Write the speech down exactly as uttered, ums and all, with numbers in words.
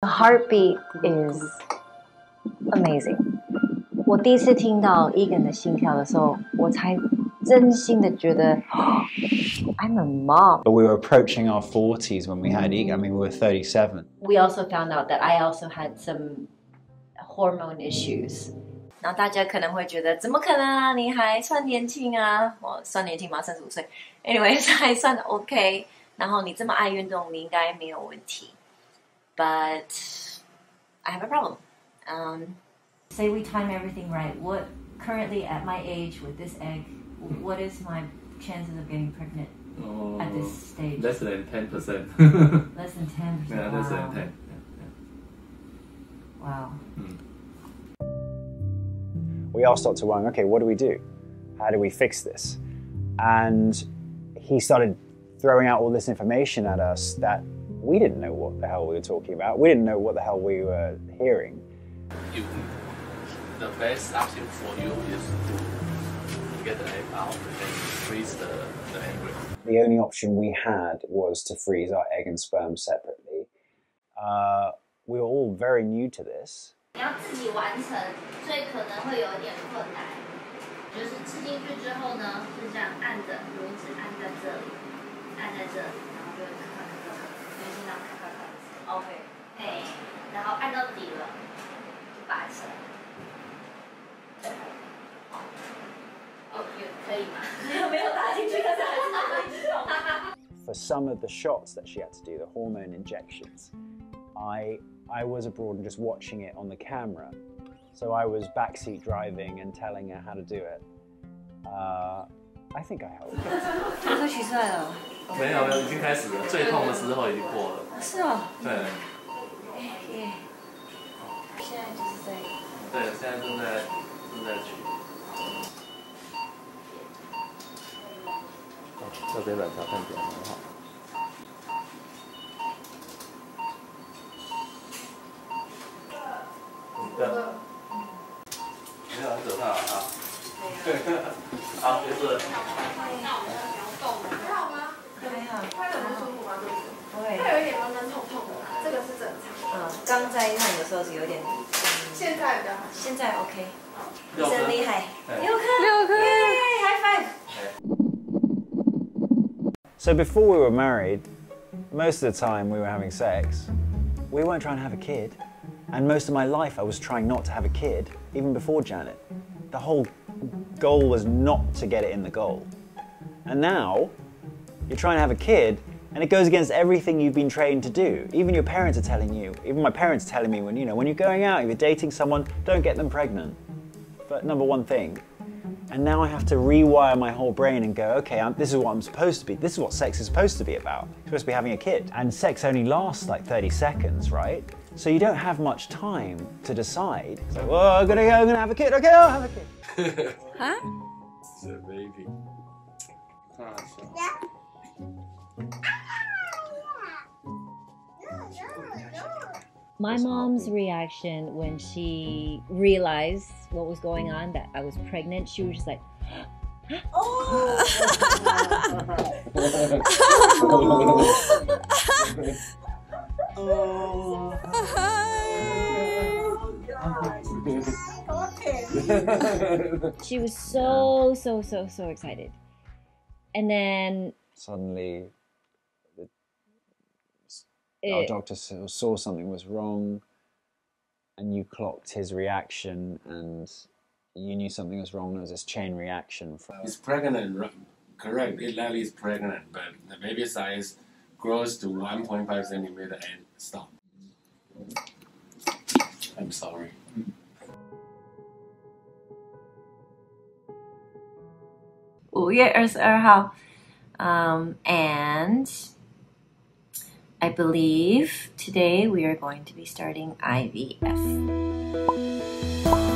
The heartbeat is amazing. 我第一次听到 Egan 的心跳的时候，我才真心的觉得 I'm a mom. But we were approaching our forties when we had Egan. I mean, we were thirty-seven. We also found out that I also had some hormone issues. 然后大家可能会觉得，怎么可能啊？你还算年轻啊？我算年轻吗？三十五岁 ，anyways 还算 OK。然后你这么爱运动，你应该没有问题。 But I have a problem. Um, Say we time everything right. What currently at my age with this egg, what is my chances of getting pregnant oh, at this stage? Less than ten percent. Less than ten percent. Yeah, wow. Less than ten. Yeah, yeah. Wow. Mm. We all start to worry. Okay, what do we do? How do we fix this? And he started throwing out all this information at us that. We didn't know what the hell we were talking about. We didn't know what the hell we were hearing. You, the best option for you is to get the egg out and freeze the, the embryo. The only option we had was to freeze our egg and sperm separately. Uh, we were all very new to this. OK， 哎，然后按到底了，就拔起来。哦，有可以吗？没有没有打进去，但是还是打进去了。For some of the shots that she had to do, the hormone injections, I I was abroad and just watching it on the camera, so I was backseat driving and telling her how to do it. Uh, I think I helped. 他都取出来了。 没有没有，已经开始了。最痛的时候已经过了。是哦。对。耶。现在就是在。对，现在正在正在取。这边卵巢看起来很好。你的。没有很可怕啊。对。好，结束了。那我们不要动了，还好吗？ 他有不舒服吗？不会，他有一点闷闷痛痛的，这个是正常。嗯，刚在医院的时候是有点。现在的。现在 OK。真厉害。六颗。六颗。High five. So before we were married, most of the time we were having sex. We weren't trying to have a kid, and most of my life I was trying not to have a kid, even before Janet. The whole goal was not to get it in the goal, and now. You're trying to have a kid, and it goes against everything you've been trained to do. Even your parents are telling you, even my parents are telling me, when, you know, when you're going out, if you're dating someone, don't get them pregnant. But number one thing. And now I have to rewire my whole brain and go, okay, I'm, this is what I'm supposed to be. This is what sex is supposed to be about. You're supposed to be having a kid. And sex only lasts like thirty seconds, right? So you don't have much time to decide. It's like, well, I'm gonna go, I'm gonna have a kid. Okay, I'll have a kid. Huh? It's a baby. Awesome. Yeah. My mom's reaction when she realized what was going on, that I was pregnant, she was just like, huh? Oh. She was so, so, so, so excited. And then suddenly, It, our doctor saw something was wrong, and you clocked his reaction, and you knew something was wrong. There was this chain reaction. From it's pregnant, correct? Lily is pregnant, but the baby size grows to one point five centimeter and stop. I'm sorry. five月二十二号, um, and. I believe today we are going to be starting I V F.